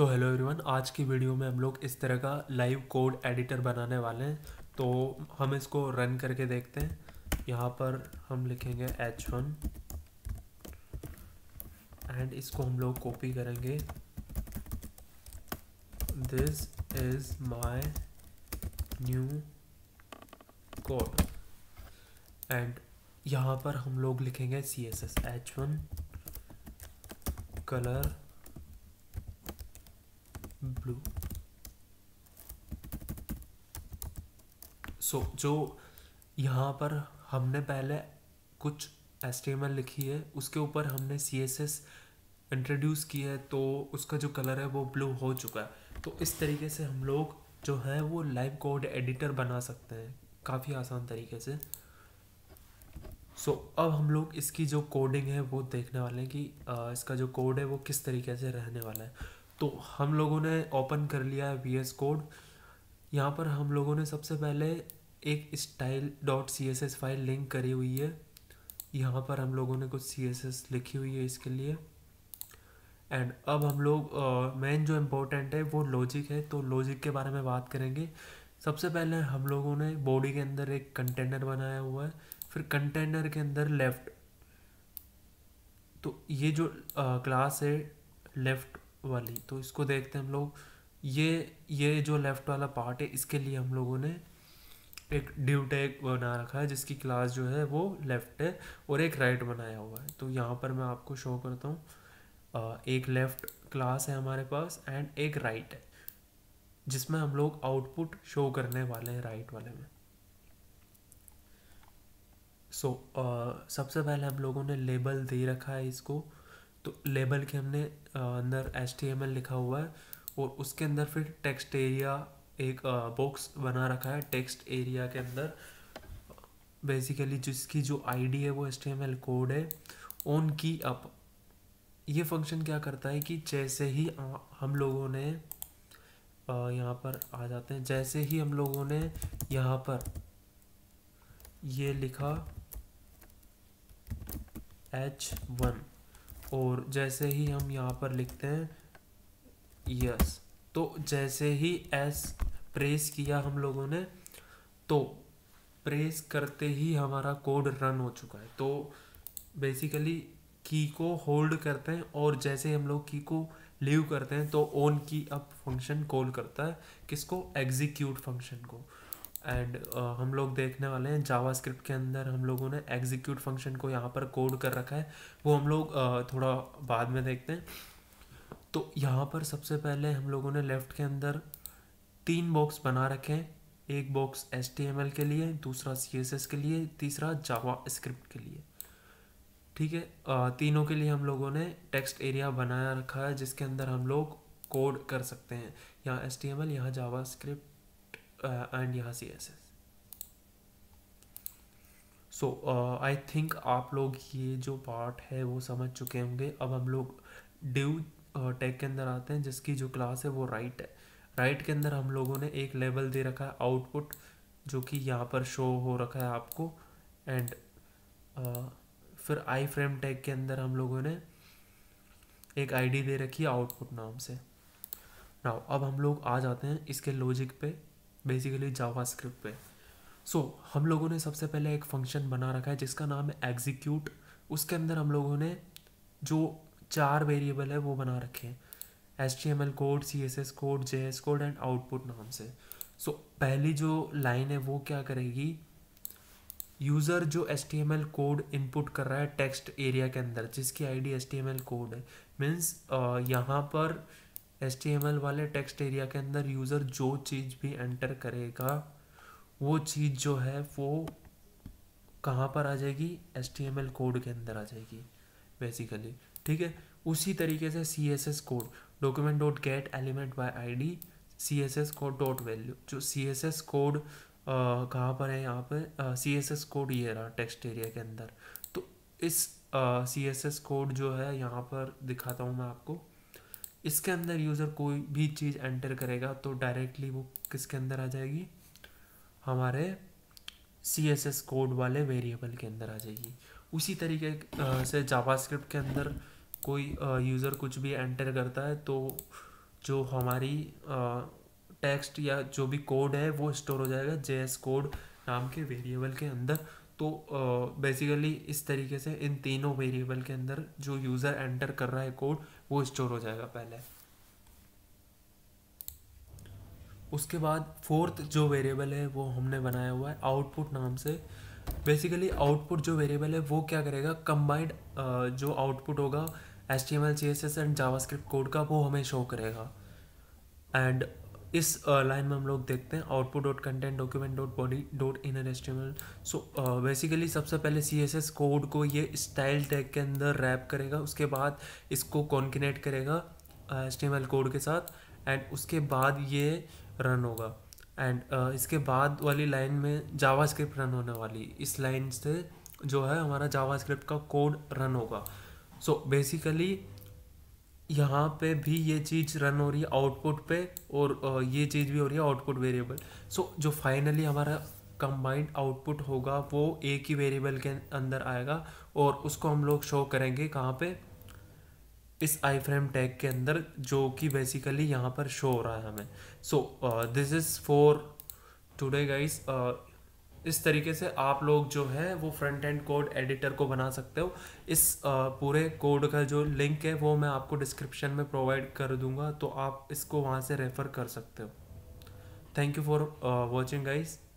So hello everyone, आज की video में हम लोग इस तरह का लाइव कोड एडिटर बनाने वाले हैं। तो हम इसको रन करके देखते हैं। यहाँ पर हम लिखेंगे h1 एंड इसको हम लोग कॉपी करेंगे। This is my new code and यहाँ पर हम लोग लिखेंगे css h1 कलर ब्लू। सो जो यहाँ पर हमने पहले कुछ HTML लिखी है उसके ऊपर हमने CSS इंट्रोड्यूस की है, तो उसका जो कलर है वो ब्लू हो चुका है। तो इस तरीके से हम लोग जो है वो लाइव कोड एडिटर बना सकते हैं काफ़ी आसान तरीके से। सो अब हम लोग इसकी जो कोडिंग है वो देखने वाले हैं कि इसका जो कोड है वो किस तरीके से रहने वाला है। तो हम लोगों ने ओपन कर लिया है VS कोड। यहाँ पर हम लोगों ने सबसे पहले एक style.css फाइल लिंक करी हुई है। यहाँ पर हम लोगों ने कुछ CSS लिखी हुई है इसके लिए। एंड अब हम लोग मेन जो इम्पोर्टेंट है वो लॉजिक है, तो लॉजिक के बारे में बात करेंगे। सबसे पहले हम लोगों ने बॉडी के अंदर एक कंटेनर बनाया हुआ है, फिर कंटेनर के अंदर लेफ़्ट, तो ये जो क्लास है लेफ़्ट वाली, तो इसको देखते हैं हम लोग। ये जो लेफ़्ट वाला पार्ट है इसके लिए हम लोगों ने एक ड्यू टैग बना रखा है जिसकी क्लास जो है वो लेफ़्ट है, और एक राइट बनाया हुआ है। तो यहाँ पर मैं आपको शो करता हूँ, एक लेफ़्ट क्लास है हमारे पास एंड एक राइट है जिसमें हम लोग आउटपुट शो करने वाले हैं राइट वाले में। सो सबसे पहले हम लोगों ने लेबल दे रखा है इसको, तो लेबल के हमने अंदर HTML लिखा हुआ है और उसके अंदर फिर टेक्स्ट एरिया एक बॉक्स बना रखा है। टेक्स्ट एरिया के अंदर बेसिकली जिसकी जो आईडी है वो HTML कोड है। ऑन की अप ये फंक्शन क्या करता है कि जैसे ही हम लोगों ने यहाँ पर आ जाते हैं, जैसे ही हम लोगों ने यहाँ पर ये लिखा h1 और जैसे ही हम यहाँ पर लिखते हैं यस, तो जैसे ही एस प्रेस किया हम लोगों ने, तो प्रेस करते ही हमारा कोड रन हो चुका है। तो बेसिकली की को होल्ड करते हैं और जैसे ही हम लोग की को लीव करते हैं तो on key up function call करता है, किसको? एग्जीक्यूट फंक्शन को। एंड हम लोग देखने वाले हैं जावास्क्रिप्ट के अंदर हम लोगों ने एग्जीक्यूट फंक्शन को यहाँ पर कोड कर रखा है, वो हम लोग थोड़ा बाद में देखते हैं। तो यहाँ पर सबसे पहले हम लोगों ने लेफ़्ट के अंदर 3 बॉक्स बना रखे हैं, एक बॉक्स HTML के लिए, दूसरा CSS के लिए, तीसरा जावास्क्रिप्ट के लिए, ठीक है। तीनों के लिए हम लोगों ने टेक्स्ट एरिया बनाया रखा है जिसके अंदर हम लोग कोड कर सकते हैं, यहाँ HTML, यहाँ जावास्क्रिप्ट एंड यहाँ CSS। सो आई थिंक आप लोग ये जो पार्ट है वो समझ चुके होंगे। अब हम लोग डिव टैग के अंदर आते हैं जिसकी जो क्लास है वो राइट है। राइट के अंदर हम लोगों ने एक लेबल दे रखा है आउटपुट, जो कि यहाँ पर शो हो रखा है आपको। एंड फिर आई फ्रेम टैग के अंदर हम लोगों ने एक आईडी दे रखी है आउटपुट नाम से। नाउ अब हम लोग आ जाते हैं इसके लॉजिक पे, बेसिकली जावास्क्रिप्ट पे। सो हम लोगों ने सबसे पहले एक फंक्शन बना रखा है जिसका नाम है एग्जीक्यूट। उसके अंदर हम लोगों ने जो 4 वेरिएबल है वो बना रखे हैं, HTML code, CSS code, JS code and output नाम से। सो पहली जो लाइन है वो क्या करेगी, यूज़र जो HTML कोड इनपुट कर रहा है टेक्स्ट एरिया के अंदर जिसकी आईडी HTML कोड है, मीन्स यहाँ पर HTML वाले टेक्स्ट एरिया के अंदर यूज़र जो चीज़ भी एंटर करेगा वो चीज़ जो है वो कहाँ पर आ जाएगी, HTML कोड के अंदर आ जाएगी बेसिकली, ठीक है। उसी तरीके से CSS कोड, document.getElementById css_code.value, जो CSS कोड कहाँ पर है, यहाँ पे CSS कोड ये रहा टेक्स्ट एरिया के अंदर। तो इस CSS कोड जो है यहाँ पर दिखाता हूँ मैं आपको, इसके अंदर यूज़र कोई भी चीज़ एंटर करेगा तो डायरेक्टली वो किसके अंदर आ जाएगी, हमारे CSS कोड वाले वेरिएबल के अंदर आ जाएगी। उसी तरीके से जावास्क्रिप्ट के अंदर कोई यूज़र कुछ भी एंटर करता है तो जो हमारी टेक्स्ट या जो भी कोड है वो स्टोर हो जाएगा जेएस कोड नाम के वेरिएबल के अंदर। तो बेसिकली इस तरीके से इन तीनों वेरिएबल के अंदर जो यूज़र एंटर कर रहा है कोड वो स्टोर हो जाएगा पहले। उसके बाद फोर्थ जो वेरिएबल है वो हमने बनाया हुआ है आउटपुट नाम से। बेसिकली आउटपुट जो वेरिएबल है वो क्या करेगा, कंबाइंड जो आउटपुट होगा HTML, CSS and JavaScript code का वो हमें शो करेगा। एंड इस लाइन में हम लोग देखते हैं output.content.document.body.inner HTML। सो बेसिकली सबसे पहले CSS कोड को ये स्टाइल टैग के अंदर रैप करेगा, उसके बाद इसको कॉन्किनेट करेगा HTML कोड के साथ एंड उसके बाद ये रन होगा। एंड इसके बाद वाली लाइन में जावास्क्रिप्ट रन होने वाली, इस लाइन से जो है हमारा जावास्क्रिप्ट का कोड रन होगा। सो बेसिकली यहाँ पे भी ये चीज़ रन हो रही है आउटपुट पे और ये चीज़ भी हो रही है आउटपुट वेरिएबल। सो जो फाइनली हमारा कंबाइंड आउटपुट होगा वो एक ही वेरिएबल के अंदर आएगा और उसको हम लोग शो करेंगे कहाँ पे, इस आई फ्रेम टैग के अंदर जो कि बेसिकली यहाँ पर शो हो रहा है हमें। So this is for today guys. इस तरीके से आप लोग जो है वो फ्रंट एंड कोड एडिटर को बना सकते हो। इस पूरे कोड का जो लिंक है वो मैं आपको डिस्क्रिप्शन में प्रोवाइड कर दूंगा, तो आप इसको वहाँ से रेफ़र कर सकते हो। Thank you for watching guys.